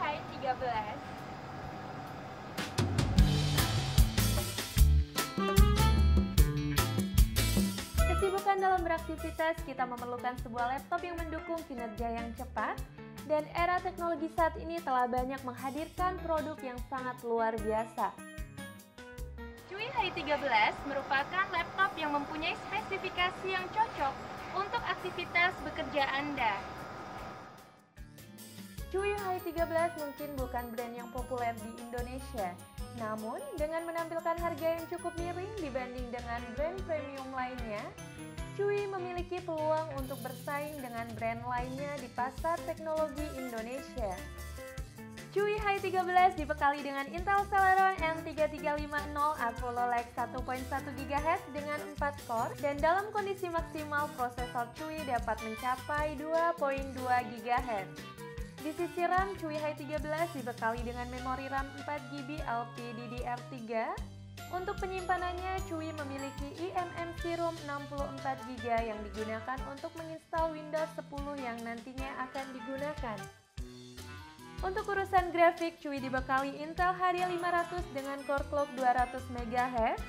Hi13. Kesibukan dalam beraktivitas, kita memerlukan sebuah laptop yang mendukung kinerja yang cepat. Dan era teknologi saat ini telah banyak menghadirkan produk yang sangat luar biasa. Chuwi Hi13 merupakan laptop yang mempunyai spesifikasi yang cocok untuk aktivitas bekerja Anda. Chuwi Hi13 mungkin bukan brand yang populer di Indonesia. Namun, dengan menampilkan harga yang cukup miring dibanding dengan brand premium lainnya, Chuwi memiliki peluang untuk bersaing dengan brand lainnya di pasar teknologi Indonesia. Chuwi Hi13 dibekali dengan Intel Celeron N3350 Apollo Lake 1.1 GHz dengan 4 core dan dalam kondisi maksimal prosesor Chuwi dapat mencapai 2.2 GHz. Di sisi RAM, Chuwi Hi13 dibekali dengan memori RAM 4GB LPDDR3. Untuk penyimpanannya, Chuwi memiliki eMMC ROM 64GB yang digunakan untuk menginstal Windows 10 yang nantinya akan digunakan. Untuk urusan grafik, Chuwi dibekali Intel HD500 dengan core clock 200 MHz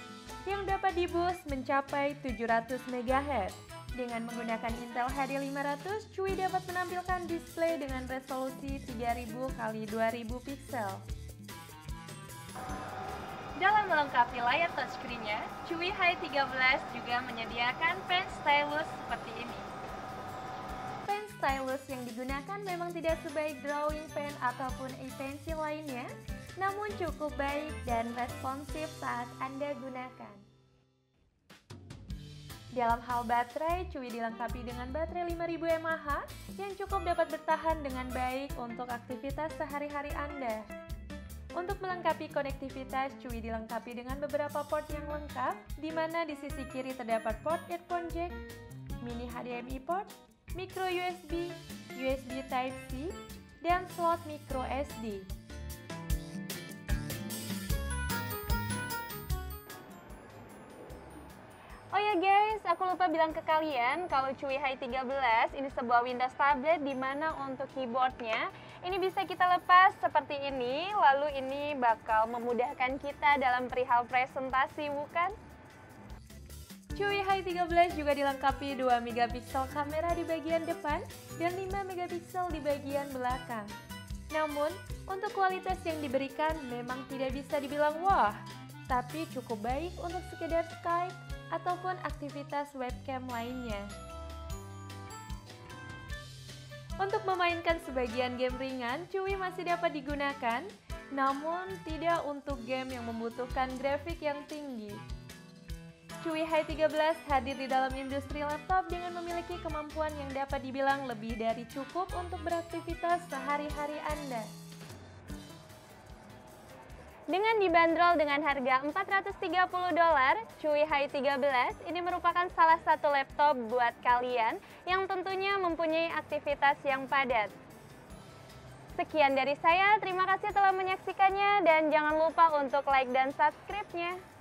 yang dapat diboost mencapai 700 MHz. Dengan menggunakan Intel HD500, Chuwi dapat menampilkan display dengan resolusi 3000x2000 pixel. Dalam melengkapi layar touchscreen-nya, Chuwi Hi13 juga menyediakan pen stylus seperti ini. Stylus yang digunakan memang tidak sebaik drawing pen ataupun e-pencil lainnya, namun cukup baik dan responsif saat Anda gunakan. Dalam hal baterai, Chuwi dilengkapi dengan baterai 5000 mAh yang cukup dapat bertahan dengan baik untuk aktivitas sehari-hari Anda. Untuk melengkapi konektivitas, Chuwi dilengkapi dengan beberapa port yang lengkap, di mana di sisi kiri terdapat port earphone jack, mini HDMI port, micro USB, USB Type-C, dan slot micro SD. Oh ya guys, aku lupa bilang ke kalian kalau Chuwi Hi13 ini sebuah Windows tablet di mana untuk keyboardnya ini bisa kita lepas seperti ini, lalu ini bakal memudahkan kita dalam perihal presentasi, bukan? Chuwi Hi13 juga dilengkapi 2 MP kamera di bagian depan dan 5 MP di bagian belakang. Namun, untuk kualitas yang diberikan memang tidak bisa dibilang wah, tapi cukup baik untuk sekedar Skype ataupun aktivitas webcam lainnya. Untuk memainkan sebagian game ringan, Chuwi masih dapat digunakan, namun tidak untuk game yang membutuhkan grafik yang tinggi. Chuwi Hi13 hadir di dalam industri laptop dengan memiliki kemampuan yang dapat dibilang lebih dari cukup untuk beraktivitas sehari-hari Anda. Dengan dibanderol dengan harga $430, Chuwi Hi13 ini merupakan salah satu laptop buat kalian yang tentunya mempunyai aktivitas yang padat. Sekian dari saya, terima kasih telah menyaksikannya dan jangan lupa untuk like dan subscribe-nya.